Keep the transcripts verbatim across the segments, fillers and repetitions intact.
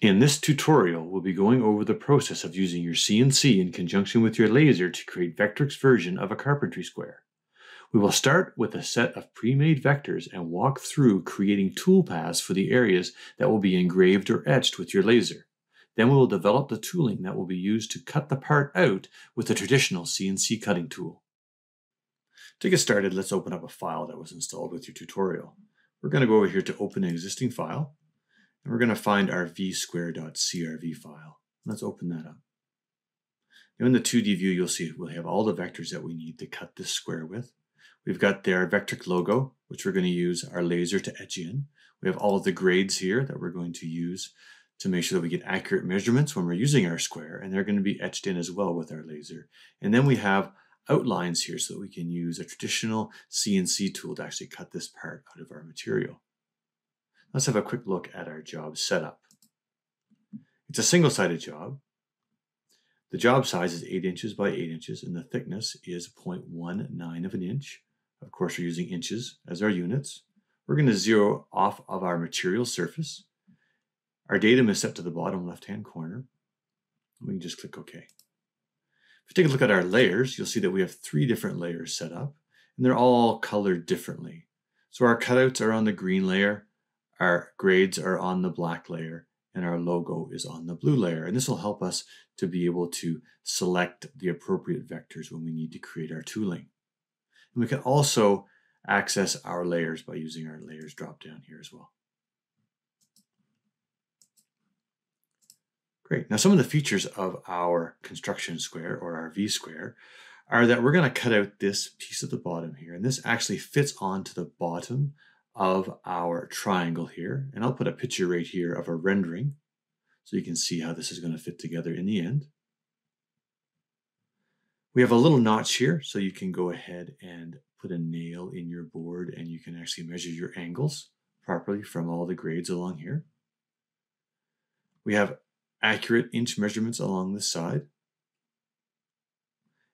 In this tutorial, we'll be going over the process of using your C N C in conjunction with your laser to create Vectric's version of a carpentry square. We will start with a set of pre-made vectors and walk through creating toolpaths for the areas that will be engraved or etched with your laser. Then we will develop the tooling that will be used to cut the part out with a traditional C N C cutting tool. To get started, let's open up a file that was installed with your tutorial. We're going to go over here to open an existing file, and we're going to find our v square dot c r v file. Let's open that up. Now in the two D view, you'll see we'll have all the vectors that we need to cut this square with. We've got their Vectric logo, which we're going to use our laser to etch in. We have all of the grades here that we're going to use to make sure that we get accurate measurements when we're using our square, and they're going to be etched in as well with our laser. And then we have outlines here so that we can use a traditional C N C tool to actually cut this part out of our material. Let's have a quick look at our job setup. It's a single-sided job. The job size is eight inches by eight inches, and the thickness is zero point one nine of an inch. Of course, we're using inches as our units. We're going to zero off of our material surface. Our datum is set to the bottom left-hand corner. We can just click OK. If you take a look at our layers, you'll see that we have three different layers set up, and they're all colored differently. So our cutouts are on the green layer, our grades are on the black layer, and our logo is on the blue layer. And this will help us to be able to select the appropriate vectors when we need to create our tooling. And we can also access our layers by using our layers drop down here as well. Great. Now some of the features of our construction square, or our V-square, are that we're going to cut out this piece at the bottom here, and this actually fits onto the bottom of our triangle here. And I'll put a picture right here of a rendering so you can see how this is going to fit together in the end. We have a little notch here so you can go ahead and put a nail in your board, and you can actually measure your angles properly from all the grades along here. We have accurate inch measurements along this side.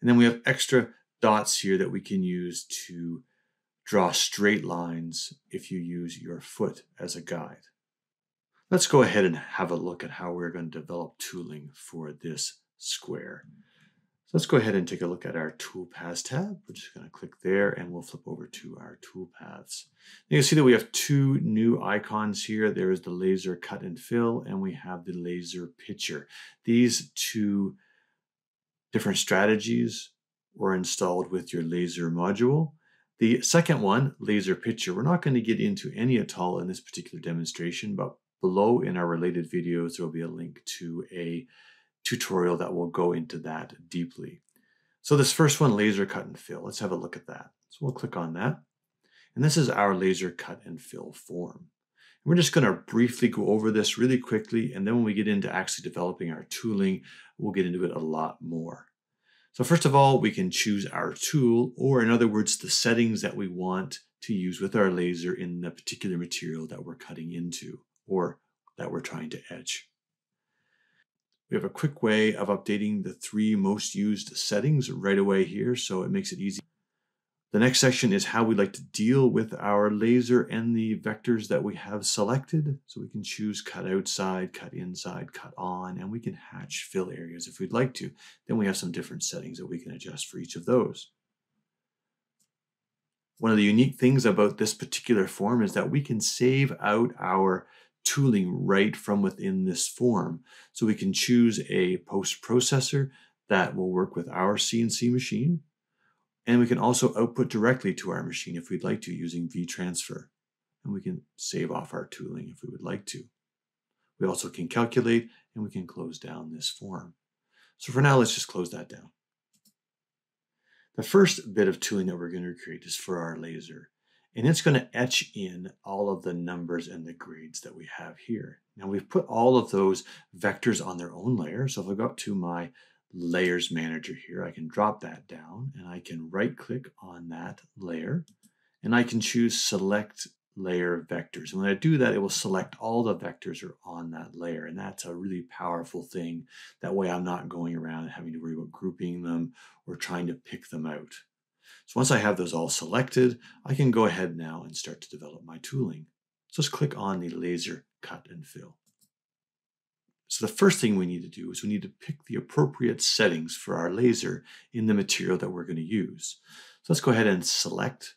And then we have extra dots here that we can use to draw straight lines if you use your foot as a guide. Let's go ahead and have a look at how we're going to develop tooling for this square. So let's go ahead and take a look at our Toolpaths tab. We're just going to click there, and we'll flip over to our Toolpaths. You can see that we have two new icons here. There is the Laser Cut and Fill, and we have the Laser Picture. These two different strategies were installed with your laser module. The second one, Laser Picture, we're not going to get into any at all in this particular demonstration, but below in our related videos, there will be a link to a tutorial that will go into that deeply. So this first one, Laser Cut and Fill, let's have a look at that. So we'll click on that. And this is our Laser Cut and Fill form. We're just going to briefly go over this really quickly, and then when we get into actually developing our tooling, we'll get into it a lot more. So first of all, we can choose our tool, or in other words, the settings that we want to use with our laser in the particular material that we're cutting into or that we're trying to etch. We have a quick way of updating the three most used settings right away here, so it makes it easy. The next section is how we like to deal with our laser and the vectors that we have selected. So we can choose cut outside, cut inside, cut on, and we can hatch fill areas if we'd like to. Then we have some different settings that we can adjust for each of those. One of the unique things about this particular form is that we can save out our tooling right from within this form. So we can choose a post processor that will work with our C N C machine. And we can also output directly to our machine if we'd like to using vTransfer. And we can save off our tooling if we would like to. We also can calculate, and we can close down this form. So for now, let's just close that down. The first bit of tooling that we're going to create is for our laser. And it's going to etch in all of the numbers and the grades that we have here. Now we've put all of those vectors on their own layer. So if I go up to my Layers Manager here, I can drop that down, and I can right click on that layer, and I can choose Select Layer Vectors. And when I do that, it will select all the vectors are on that layer. And that's a really powerful thing. That way I'm not going around and having to worry about grouping them or trying to pick them out. So once I have those all selected, I can go ahead now and start to develop my tooling. So let's click on the Laser Cut and Fill. So the first thing we need to do is we need to pick the appropriate settings for our laser in the material that we're going to use. So let's go ahead and select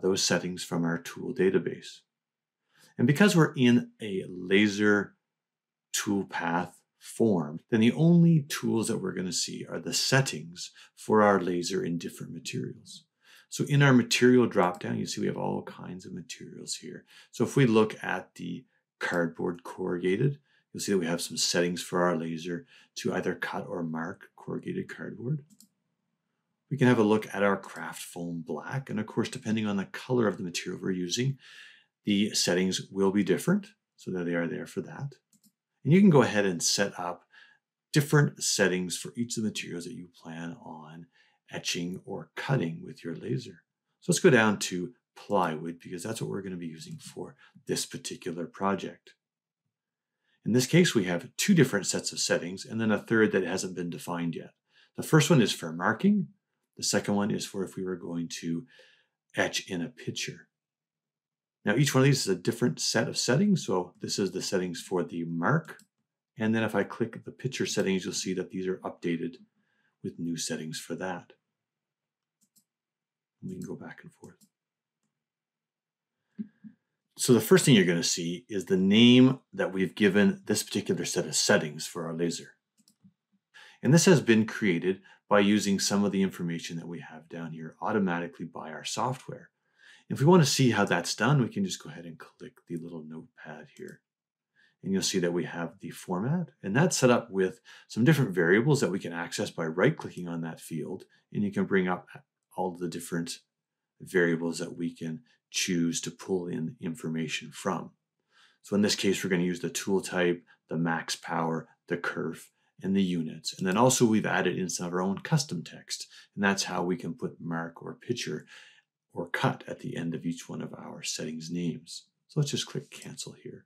those settings from our tool database. And because we're in a laser toolpath form, then the only tools that we're going to see are the settings for our laser in different materials. So in our material dropdown, you see we have all kinds of materials here. So if we look at the cardboard corrugated, you'll see that we have some settings for our laser to either cut or mark corrugated cardboard. We can have a look at our craft foam black, and of course, depending on the color of the material we're using, the settings will be different. So there they are there for that. And you can go ahead and set up different settings for each of the materials that you plan on etching or cutting with your laser. So let's go down to plywood, because that's what we're going to be using for this particular project. In this case, we have two different sets of settings and then a third that hasn't been defined yet. The first one is for marking. The second one is for if we were going to etch in a picture. Now, each one of these is a different set of settings. So this is the settings for the mark. And then if I click the picture settings, you'll see that these are updated with new settings for that. We can go back and forth. So the first thing you're going to see is the name that we've given this particular set of settings for our laser. And this has been created by using some of the information that we have down here automatically by our software. If we want to see how that's done, we can just go ahead and click the little notepad here. And you'll see that we have the format, and that's set up with some different variables that we can access by right-clicking on that field. And you can bring up all the different variables that we can choose to pull in information from. So in this case, we're going to use the tool type, the max power, the kerf, and the units. And then also we've added in some of our own custom text, and that's how we can put mark or picture or cut at the end of each one of our settings names. So let's just click cancel here.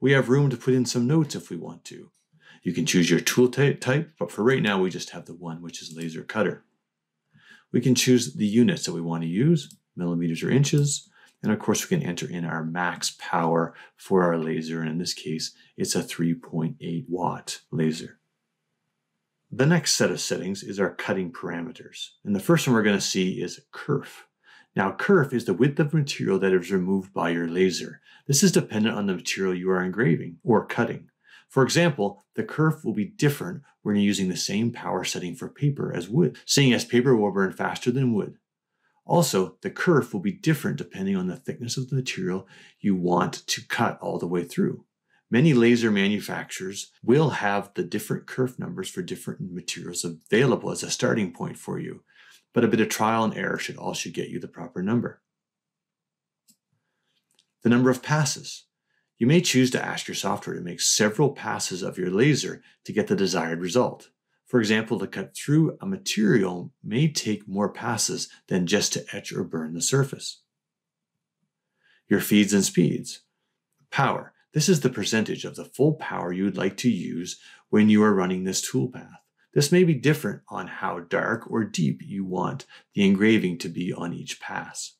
We have room to put in some notes if we want to. You can choose your tool type, but for right now, we just have the one, which is laser cutter. We can choose the units that we want to use, millimeters or inches. And of course, we can enter in our max power for our laser. And in this case, it's a three point eight watt laser. The next set of settings is our cutting parameters. And the first one we're going to see is kerf. Now, kerf is the width of material that is removed by your laser. This is dependent on the material you are engraving or cutting. For example, the kerf will be different when you're using the same power setting for paper as wood, seeing as paper will burn faster than wood. Also, the kerf will be different depending on the thickness of the material you want to cut all the way through. Many laser manufacturers will have the different kerf numbers for different materials available as a starting point for you, but a bit of trial and error should also get you the proper number. The number of passes. You may choose to ask your software to make several passes of your laser to get the desired result. For example, to cut through a material may take more passes than just to etch or burn the surface. Your feeds and speeds. Power. This is the percentage of the full power you would like to use when you are running this toolpath. This may be different on how dark or deep you want the engraving to be on each pass.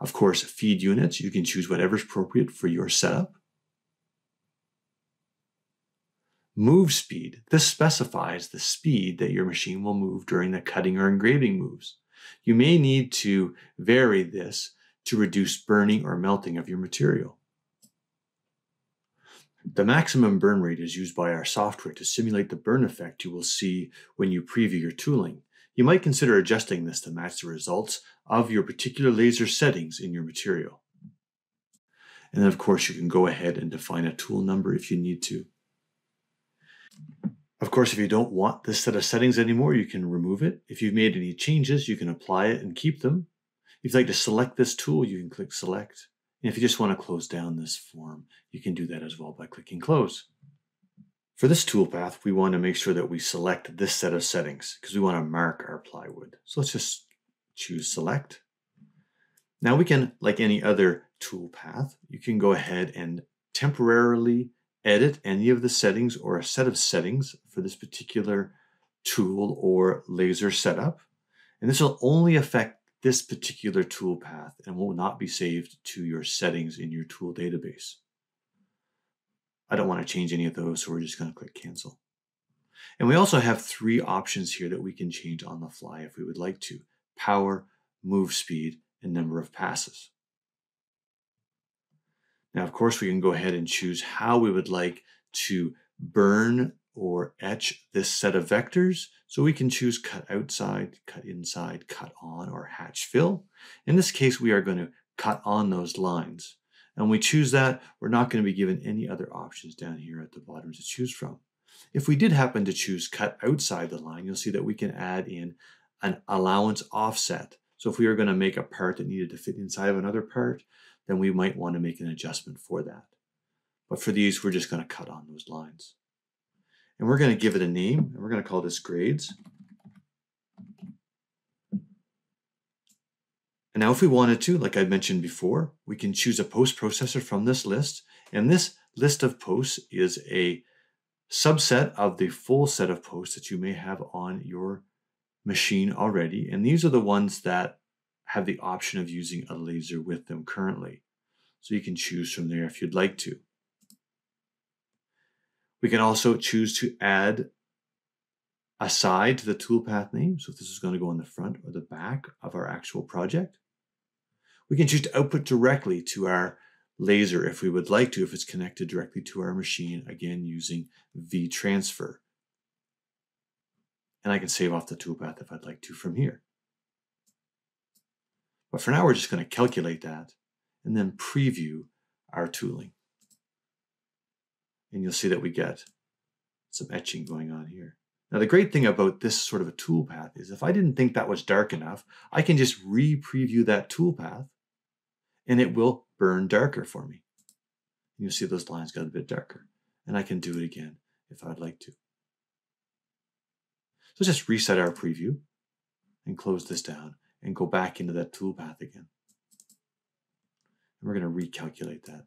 Of course, feed units. You can choose whatever's appropriate for your setup. Move speed. This specifies the speed that your machine will move during the cutting or engraving moves. You may need to vary this to reduce burning or melting of your material. The maximum burn rate is used by our software to simulate the burn effect you will see when you preview your tooling. You might consider adjusting this to match the results of your particular laser settings in your material. And then, of course, you can go ahead and define a tool number if you need to. Of course, if you don't want this set of settings anymore, you can remove it. If you've made any changes, you can apply it and keep them. If you'd like to select this tool, you can click select. And if you just want to close down this form, you can do that as well by clicking close. For this toolpath, we want to make sure that we select this set of settings because we want to mark our plywood. So let's just choose select. Now we can, like any other toolpath, you can go ahead and temporarily edit any of the settings or a set of settings for this particular tool or laser setup. And this will only affect this particular toolpath and will not be saved to your settings in your tool database. I don't want to change any of those, so we're just going to click cancel. And we also have three options here that we can change on the fly if we would like to: power, move speed, and number of passes. Now, of course, we can go ahead and choose how we would like to burn or etch this set of vectors. So we can choose cut outside, cut inside, cut on, or hatch fill. In this case, we are going to cut on those lines. And we choose that, we're not going to be given any other options down here at the bottom to choose from. If we did happen to choose cut outside the line, you'll see that we can add in an allowance offset. So if we were going to make a part that needed to fit inside of another part, then we might want to make an adjustment for that. But for these, we're just going to cut on those lines. And we're going to give it a name, and we're going to call this grades. And now if we wanted to, like I mentioned before, we can choose a post processor from this list. And this list of posts is a subset of the full set of posts that you may have on your machine already. And these are the ones that have the option of using a laser with them currently. So you can choose from there if you'd like to. We can also choose to add a side to the toolpath name. So if this is going to go in the front or the back of our actual project. We can choose to output directly to our laser if we would like to, if it's connected directly to our machine, again using VTransfer. And I can save off the toolpath if I'd like to from here. But for now, we're just going to calculate that and then preview our tooling. And you'll see that we get some etching going on here. Now, the great thing about this sort of a toolpath is if I didn't think that was dark enough, I can just re-preview that toolpath and it will burn darker for me. You'll see those lines got a bit darker, and I can do it again if I'd like to. So just reset our preview and close this down and go back into that toolpath again. And we're going to recalculate that.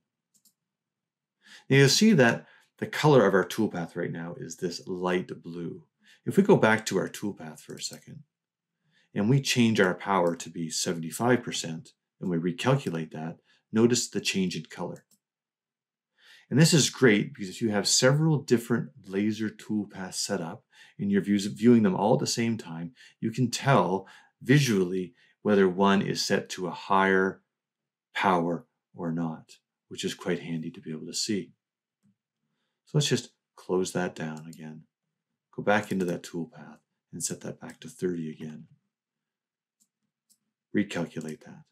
Now you'll see that the color of our toolpath right now is this light blue. If we go back to our toolpath for a second and we change our power to be seventy-five percent and we recalculate that, notice the change in color. And this is great because if you have several different laser toolpaths set up and you're viewing them all at the same time, you can tell visually whether one is set to a higher power or not, which is quite handy to be able to see. So let's just close that down again, go back into that toolpath and set that back to thirty again. Recalculate that.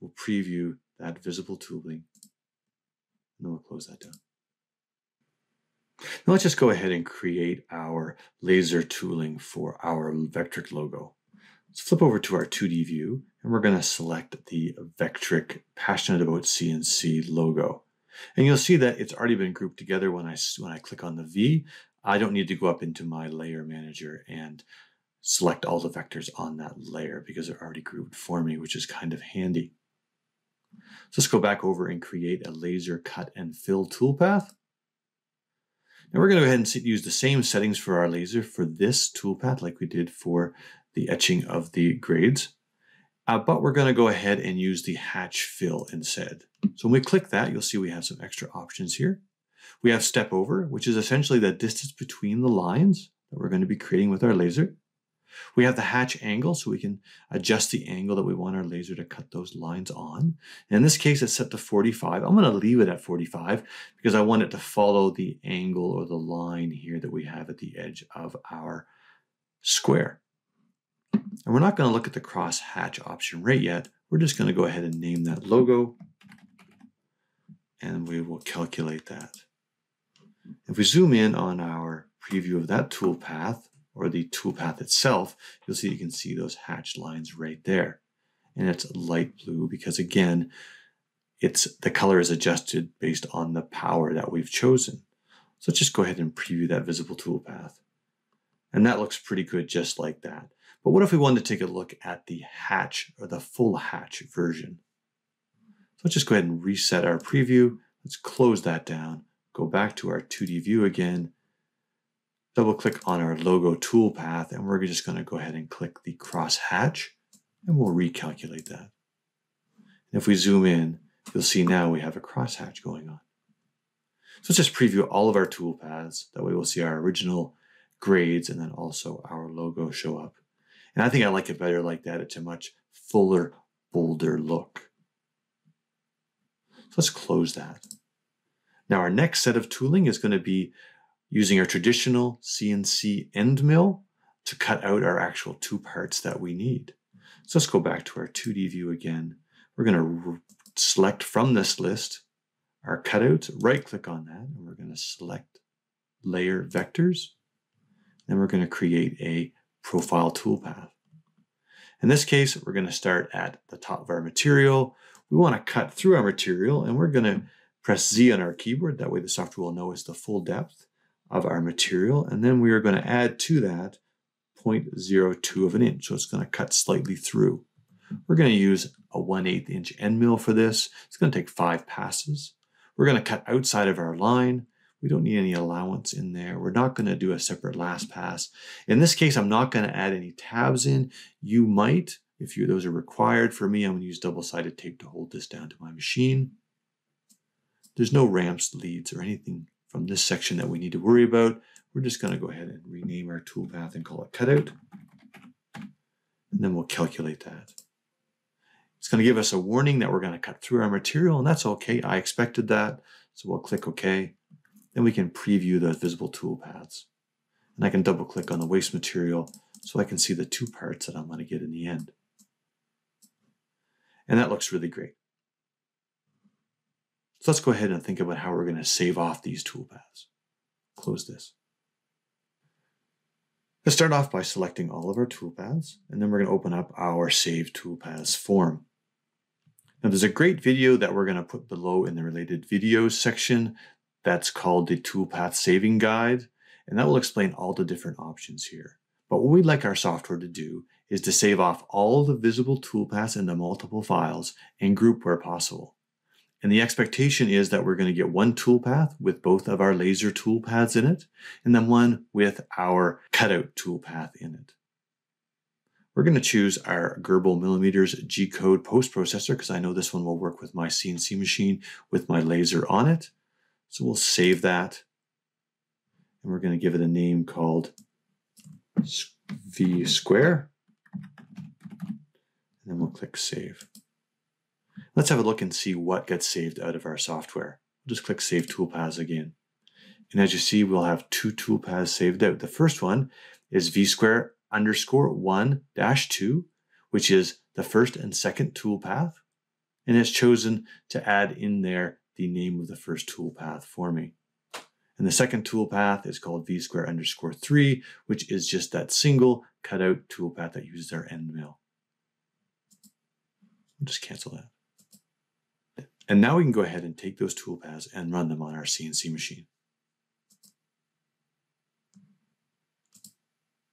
We'll preview that visible tooling and then we'll close that down. Now let's just go ahead and create our laser tooling for our Vectric logo. Let's flip over to our two D view and we're going to select the Vectric Passionate About C N C logo. And you'll see that it's already been grouped together when I, when I click on the V. I don't need to go up into my layer manager and select all the vectors on that layer because they're already grouped for me, which is kind of handy. So let's go back over and create a laser cut and fill toolpath. Now we're going to go ahead and use the same settings for our laser for this toolpath like we did for the etching of the grades. Uh, but we're going to go ahead and use the hatch fill instead. So when we click that, you'll see we have some extra options here. We have step over, which is essentially the distance between the lines that we're going to be creating with our laser. We have the hatch angle, so we can adjust the angle that we want our laser to cut those lines on. And in this case, it's set to forty-five. I'm going to leave it at forty-five because I want it to follow the angle or the line here that we have at the edge of our square. And we're not going to look at the cross hatch option right yet. We're just going to go ahead and name that logo. And we will calculate that. If we zoom in on our preview of that toolpath, or the toolpath itself, you'll see you can see those hatch lines right there. And it's light blue because again, it's the color is adjusted based on the power that we've chosen. So let's just go ahead and preview that visible toolpath. And that looks pretty good just like that. But what if we wanted to take a look at the hatch or the full hatch version? So let's just go ahead and reset our preview. Let's close that down, go back to our two D view again, double click on our logo toolpath, and we're just going to go ahead and click the cross hatch and we'll recalculate that. And if we zoom in, you'll see now we have a cross hatch going on. So let's just preview all of our tool paths. That way we'll see our original grades and then also our logo show up. And I think I like it better like that. It's a much fuller, bolder look. So let's close that. Now our next set of tooling is going to be using our traditional C N C end mill to cut out our actual two parts that we need. So let's go back to our two D view again. We're going to select from this list our cutouts, right click on that, and we're going to select layer vectors. Then we're going to create a profile toolpath. In this case, we're going to start at the top of our material. We want to cut through our material, and we're going to press Z on our keyboard. That way the software will know it's the full depth of our material. And then we are going to add to that zero point zero two of an inch. So it's going to cut slightly through. We're going to use a one eighth inch end mill for this. It's going to take five passes. We're going to cut outside of our line. We don't need any allowance in there. We're not going to do a separate last pass. In this case, I'm not going to add any tabs in. You might, if you, those are required. For me, I'm going to use double-sided tape to hold this down to my machine. There's no ramps, leads, or anything from this section that we need to worry about. We're just going to go ahead and rename our toolpath and call it cutout. And then we'll calculate that. It's going to give us a warning that we're going to cut through our material, and that's okay. I expected that, so we'll click OK. Then we can preview those visible toolpaths. And I can double click on the waste material so I can see the two parts that I'm going to get in the end. And that looks really great. So let's go ahead and think about how we're going to save off these toolpaths. Close this. Let's start off by selecting all of our toolpaths, and then we're going to open up our Save Toolpaths form. Now there's a great video that we're going to put below in the related videos section. That's called the Toolpath Saving Guide, and that will explain all the different options here. But what we'd like our software to do is to save off all the visible toolpaths into multiple files and group where possible. And the expectation is that we're going to get one toolpath with both of our laser toolpaths in it, and then one with our cutout toolpath in it. We're going to choose our Gerber Millimeters G-Code Post-Processor because I know this one will work with my C N C machine with my laser on it. So we'll save that, and we're going to give it a name called VSquare, and then we'll click Save. Let's have a look and see what gets saved out of our software. We'll just click Save Toolpaths again. And as you see, we'll have two toolpaths saved out. The first one is VSquare underscore one dash two, which is the first and second toolpath, and it's chosen to add in there the name of the first toolpath for me. And the second toolpath is called VSquare underscore three, which is just that single cutout toolpath that uses our end mill. We'll just cancel that. And now we can go ahead and take those toolpaths and run them on our C N C machine.